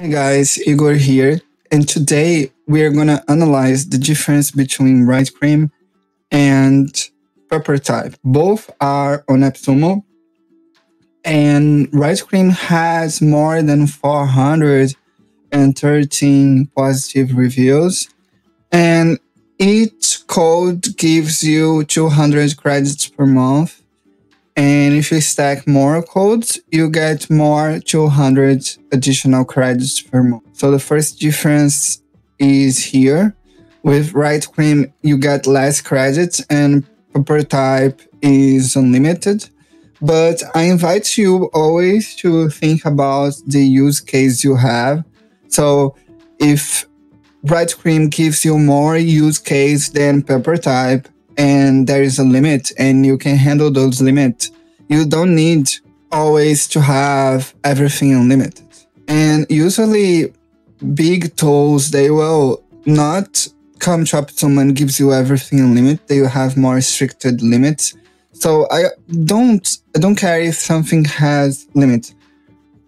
Hey guys, Igor here, and today we are going to analyze the difference between Writecream and Peppertype. Both are on AppSumo, and Writecream has more than 413 positive reviews, and each code gives you 200 credits per month. And if you stack more codes, you get more 200 additional credits per month. So the first difference is here. With Writecream, you get less credits and Peppertype is unlimited. But I invite you always to think about the use case you have. So if Writecream gives you more use case than Peppertype, and there is a limit and you can handle those limits, you don't need always to have everything unlimited. And usually big tools, they will not come to AppSumo and gives you everything unlimited. They will have more restricted limits. So I don't care if something has limits.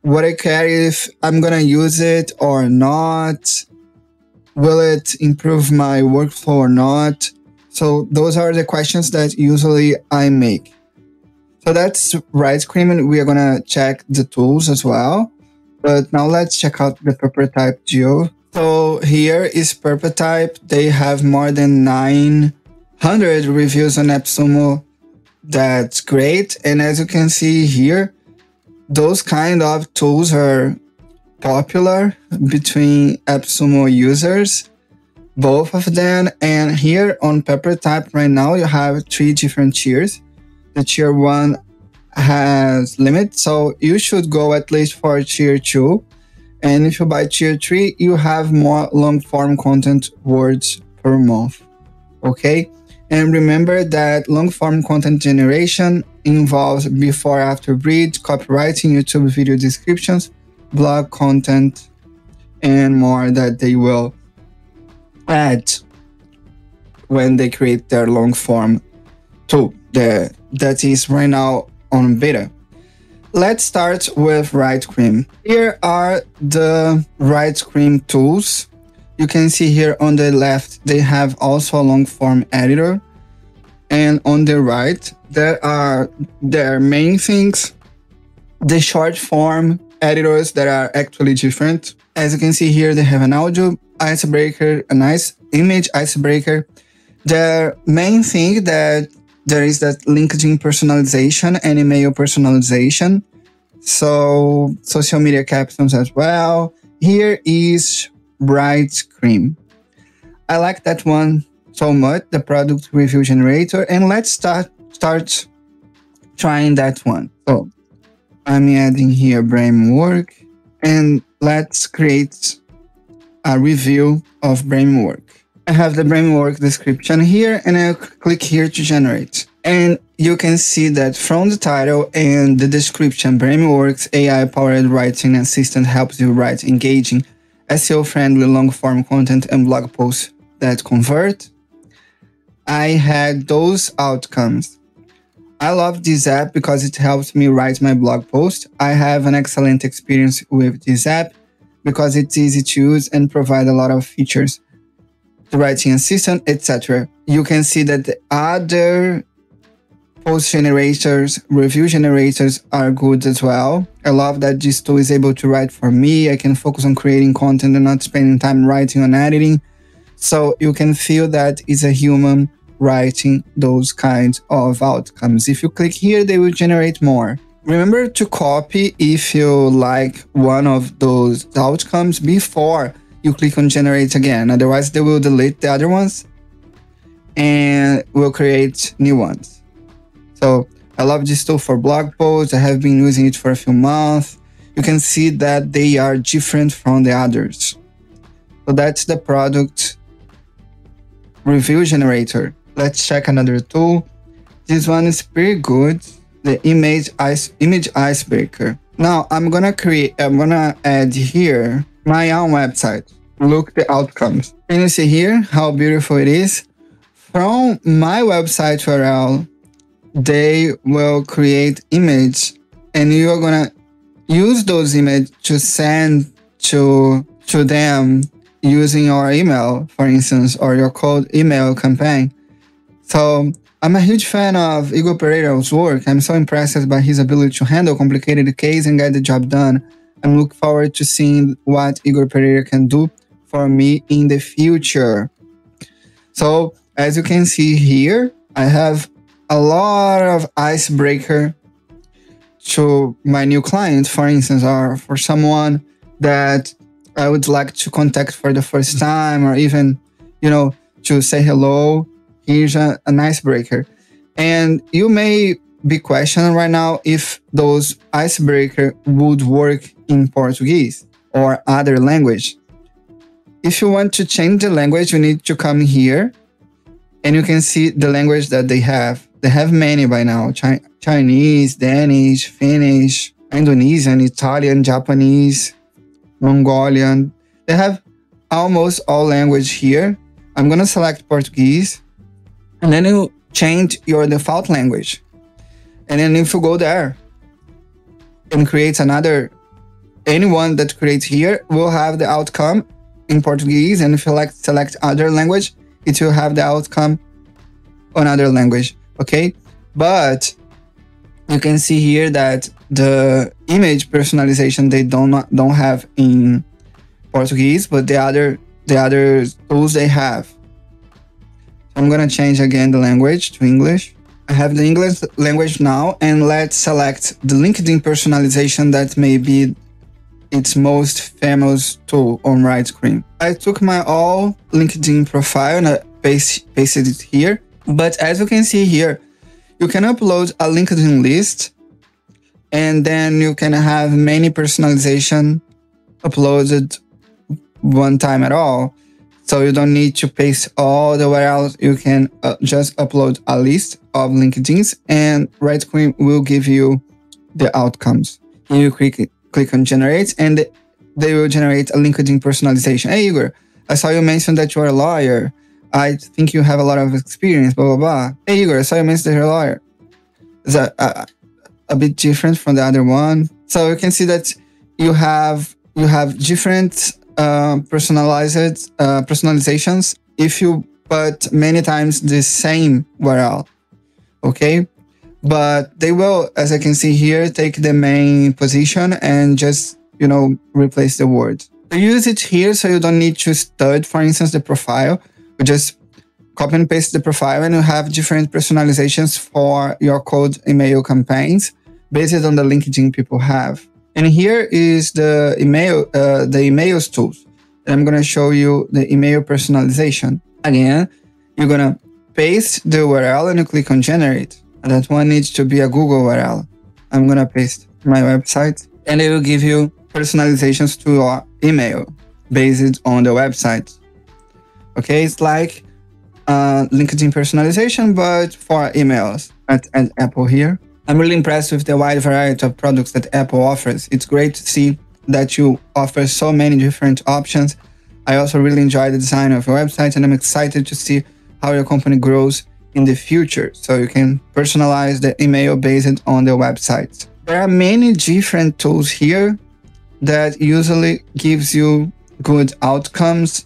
What I care if I'm gonna use it or not, will it improve my workflow or not? So those are the questions that usually I make. So that's Writecream, and we are gonna check the tools as well. But now let's check out the Peppertype geo. So here is Peppertype. They have more than 900 reviews on AppSumo. That's great. And as you can see here, those kind of tools are popular between AppSumo users. Both of them. And here on Peppertype right now, you have three different tiers. The tier 1 has limits, so you should go at least for tier 2. And if you buy tier 3, you have more long-form content words per month, okay? And remember that long-form content generation involves before-after read, copywriting, YouTube video descriptions, blog content, and more that they will add when they create their long form tool that is right now on beta. Let's start with Writecream. Here are the Writecream tools. You can see here on the left, they have also a long form editor, and on the right, there are their main things, the short form editors that are actually different. As you can see here, they have an audio icebreaker, a nice image icebreaker. The main thing that there is that LinkedIn personalization and email personalization. So social media captions as well. Here is Writecream. I like that one so much, the product review generator. And let's start trying that one. So I'm adding here Bramework, and let's create a review of Bramework. I have the Bramework description here, and I click here to generate. And you can see that from the title and the description, Bramework's AI-powered writing assistant helps you write engaging, SEO-friendly long-form content and blog posts that convert. I had those outcomes. I love this app because it helps me write my blog post. I have an excellent experience with this app because it's easy to use and provide a lot of features, the writing assistant, etc. You can see that the other post generators, review generators are good as well. I love that this tool is able to write for me. I can focus on creating content and not spending time writing and editing. So you can feel that it's a human writing those kinds of outcomes. If you click here, they will generate more. Remember to copy if you like one of those outcomes before you click on generate again, otherwise they will delete the other ones and will create new ones. So I love this tool for blog posts. I have been using it for a few months. You can see that they are different from the others. So that's the product review generator. Let's check another tool. This one is pretty good, the image icebreaker. Now I'm gonna add here my own website. Look the outcomes. Can you see here how beautiful it is? From my website URL, they will create image, and you are gonna use those images to send to them using your email, for instance, or your cold email campaign. So I'm a huge fan of Igor Pereira's work. I'm so impressed by his ability to handle complicated cases and get the job done. I'm looking forward to seeing what Igor Pereira can do for me in the future. So as you can see here, I have a lot of icebreaker to my new clients, for instance, or for someone that I would like to contact for the first time, or even, you know, to say hello. Here's an icebreaker. And you may be questioning right now if those icebreaker would work in Portuguese or other language. If you want to change the language, you need to come here and you can see the language that they have. They have many by now: Chinese, Danish, Finnish, Indonesian, Italian, Japanese, Mongolian. They have almost all language here. I'm gonna select Portuguese, and then you change your default language. And then if you go there and create another, anyone that creates here will have the outcome in Portuguese, and if you like select other language, it will have the outcome on other language, okay? But you can see here that the image personalization they don't have in Portuguese, but the other tools they have. I'm gonna change again the language to English. I have the English language now, and let's select the LinkedIn personalization that may be its most famous tool on Writecream. I took my all LinkedIn profile and I pasted it here. But as you can see here, you can upload a LinkedIn list, and then you can have many personalization uploaded one time at all. So you don't need to paste all the way out. You can just upload a list of LinkedIn's and Writecream will give you the outcomes. And you click on generate and they will generate a LinkedIn personalization. Hey Igor, I saw you mention that you're a lawyer. I think you have a lot of experience, blah, blah, blah. Hey Igor, I saw you mention that you're a lawyer. It's a bit different from the other one. So you can see that you have different personalizations if you put many times the same URL, okay? But they will, as I can see here, take the main position and just, you know, replace the word. I use it here so you don't need to stud, for instance, the profile. You just copy and paste the profile and you have different personalizations for your cold email campaigns based on the LinkedIn people have. And here is the emails tools. And I'm gonna show you the email personalization. Again, you're gonna paste the URL and you click on generate. And that one needs to be a Google URL. I'm gonna paste my website and it will give you personalizations to your email based on the website. Okay, it's like LinkedIn personalization, but for emails at Apple here. I'm really impressed with the wide variety of products that Apple offers. It's great to see that you offer so many different options. I also really enjoy the design of your website and I'm excited to see how your company grows in the future. So you can personalize the email based on the website. There are many different tools here that usually gives you good outcomes.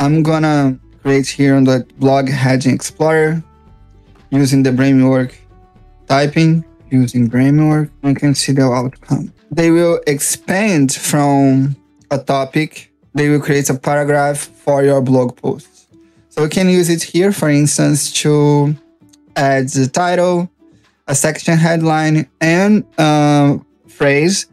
I'm gonna create here on the blog heading explorer using the Bramework typing, using Bramework, you can see the outcome. They will expand from a topic. They will create a paragraph for your blog posts. So you can use it here, for instance, to add the title, a section headline, and phrase,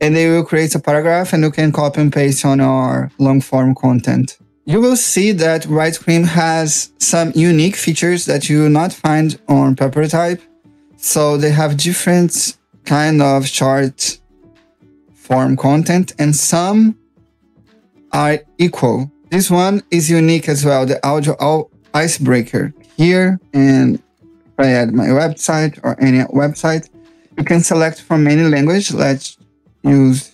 and they will create a paragraph and you can copy and paste on our long form content. You will see that Writecream has some unique features that you will not find on Peppertype. So they have different kind of short form content and some are equal. This one is unique as well, the audio icebreaker here. And if I add my website or any website, you can select from any language. Let's use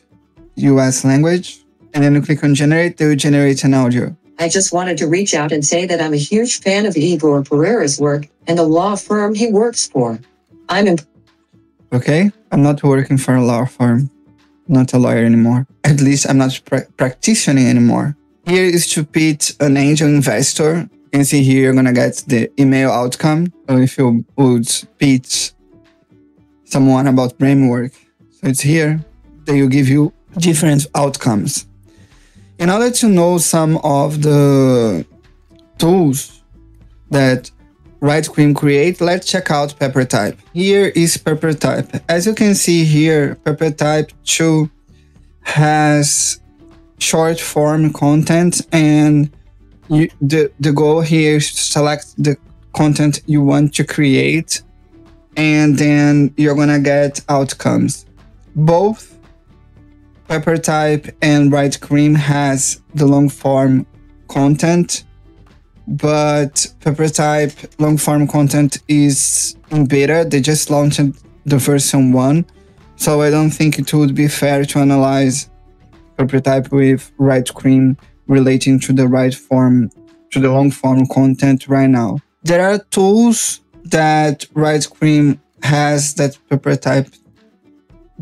US language. And then you click on generate, they will generate an audio. I just wanted to reach out and say that I'm a huge fan of Igor Pereira's work and the law firm he works for. Okay, I'm not working for a law firm. not a lawyer anymore. At least I'm not practicing anymore. Here is to pitch an angel investor. You can see here, you're going to get the email outcome. So if you would pitch someone about Bramework, so it's here, they will give you different outcomes. In order to know some of the tools that Writecream create, let's check out Peppertype. Here is Peppertype. As you can see here, Peppertype 2 has short form content, and the goal here is to select the content you want to create, and then you're gonna get outcomes. Both Peppertype and Writecream has the long form content, but Peppertype long form content is in beta. They just launched the version 1, so I don't think it would be fair to analyze Peppertype with Writecream relating to the long form content right now. There are tools that Writecream has that Peppertype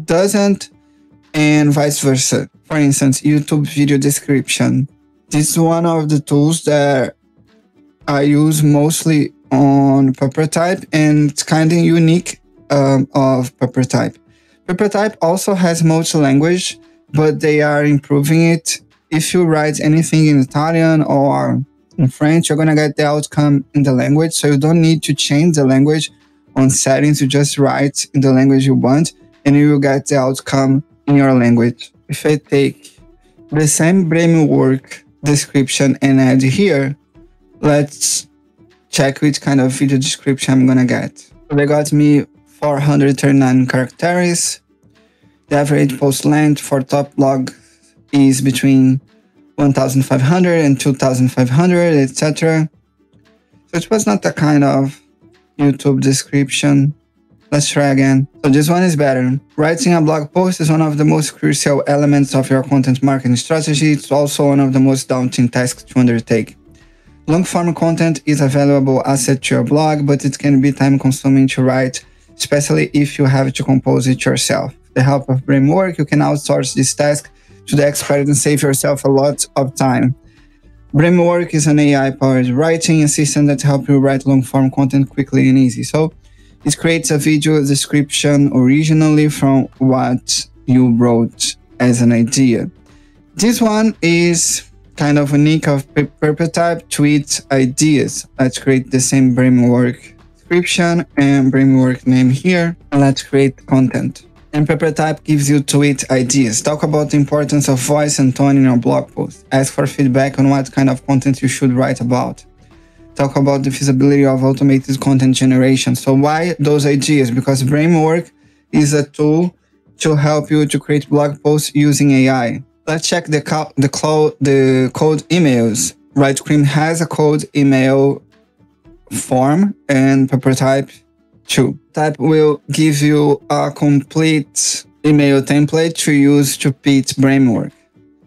doesn't, and vice versa. For instance, YouTube video description. This is one of the tools that I use mostly on Peppertype, and it's kind of unique of Peppertype. Peppertype also has multi-language, but they are improving it. If you write anything in Italian or in French, you're going to get the outcome in the language. So you don't need to change the language on settings. You just write in the language you want, and you will get the outcome in your language. If I take the same Bramework description and add here, let's check which kind of video description I'm gonna get. They got me 439 characters. The average post length for top blogs is between 1,500 and 2,500, etc. So it was not the kind of YouTube description. Let's try again. So this one is better. Writing a blog post is one of the most crucial elements of your content marketing strategy. It's also one of the most daunting tasks to undertake. Long-form content is a valuable asset to your blog, but it can be time-consuming to write, especially if you have to compose it yourself. With the help of Bramework, you can outsource this task to the expert and save yourself a lot of time. Bramework is an AI-powered writing assistant that helps you write long-form content quickly and easy. So it creates a video description originally from what you wrote as an idea. This one is kind of unique of Peppertype, tweets, ideas. Let's create the same Bramework description and Bramework name here, and let's create content. And Peppertype gives you tweet ideas. Talk about the importance of voice and tone in your blog post. Ask for feedback on what kind of content you should write about. Talk about the feasibility of automated content generation. So why those ideas? Because Bramework is a tool to help you to create blog posts using AI. Let's check the code emails. Writecream has a code email form, and Peppertype 2. That will give you a complete email template to use to pitch Bramework.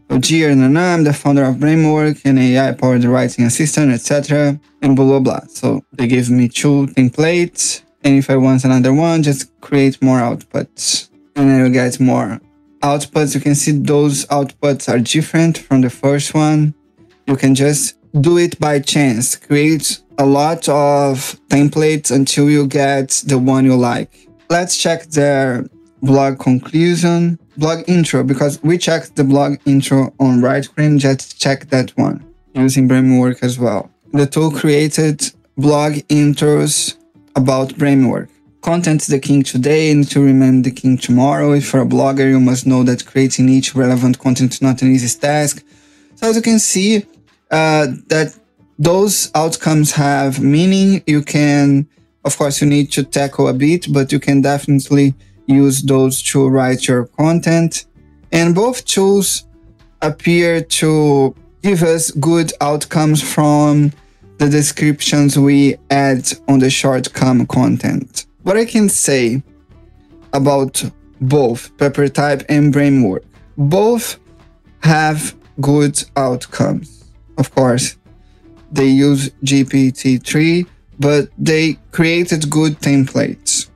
So, dear Nana, I'm the founder of Bramework, an AI-powered writing assistant, etc. and blah, blah, blah. So they give me 2 templates, and if I want another one, just create more outputs, and I will get more outputs. You can see those outputs are different from the first one. You can just do it by chance. Create a lot of templates until you get the one you like. Let's check their blog conclusion, blog intro, because we checked the blog intro on Writecream. Just check that one using Bramework as well. The tool created blog intros about Bramework. Content is the king today, and to remain the king tomorrow. If you're a blogger, you must know that creating each relevant content is not an easy task. So as you can see, that those outcomes have meaning. You can, of course, you need to tackle a bit, but you can definitely use those to write your content. And both tools appear to give us good outcomes from the descriptions we add on the short-form content. What I can say about both Peppertype and Bramework, both have good outcomes. Of course, they use GPT-3, but they created good templates.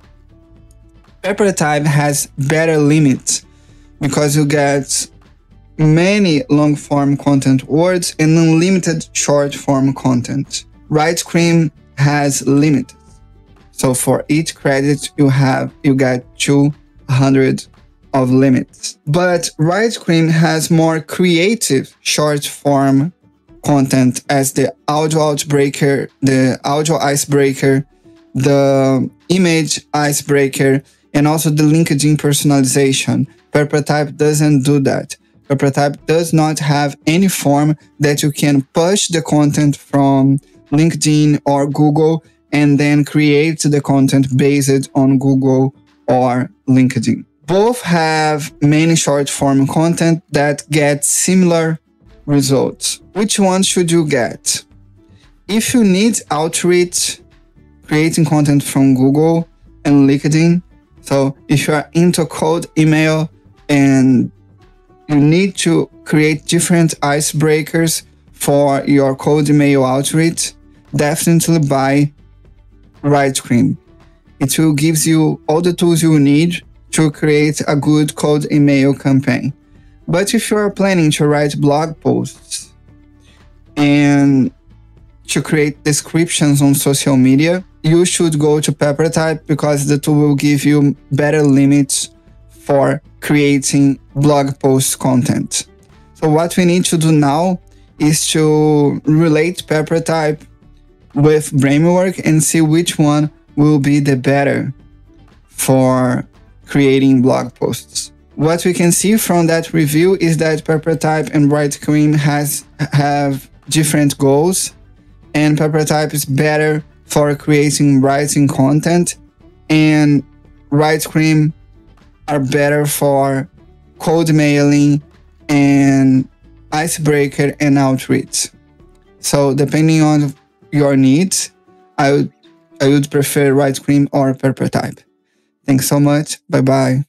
Peppertype has better limits because you get many long-form content words and unlimited short-form content. Writecream has limits. So for each credit you get 200 of limits. But Writecream has more creative short-form content as the audio icebreaker, the image icebreaker, and also the LinkedIn personalization. Peppertype doesn't do that. Peppertype does not have any form that you can push the content from LinkedIn or Google and then create the content based on Google or LinkedIn. Both have many short form content that get similar results. Which one should you get? If you need outreach, creating content from Google and LinkedIn. So if you are into cold email and you need to create different icebreakers for your cold email outreach, definitely buy Writecream. It will give you all the tools you need to create a good cold email campaign. But if you are planning to write blog posts and to create descriptions on social media, you should go to Peppertype because the tool will give you better limits for creating blog post content. So what we need to do now is to relate Peppertype with Bramework and see which one will be the better for creating blog posts. What we can see from that review is that Peppertype and Writecream have different goals, and Peppertype is better for creating writing content, and Writecream are better for cold mailing and icebreaker and outreach. So depending on your needs, I would prefer Writecream or Peppertype. Thanks so much. Bye bye.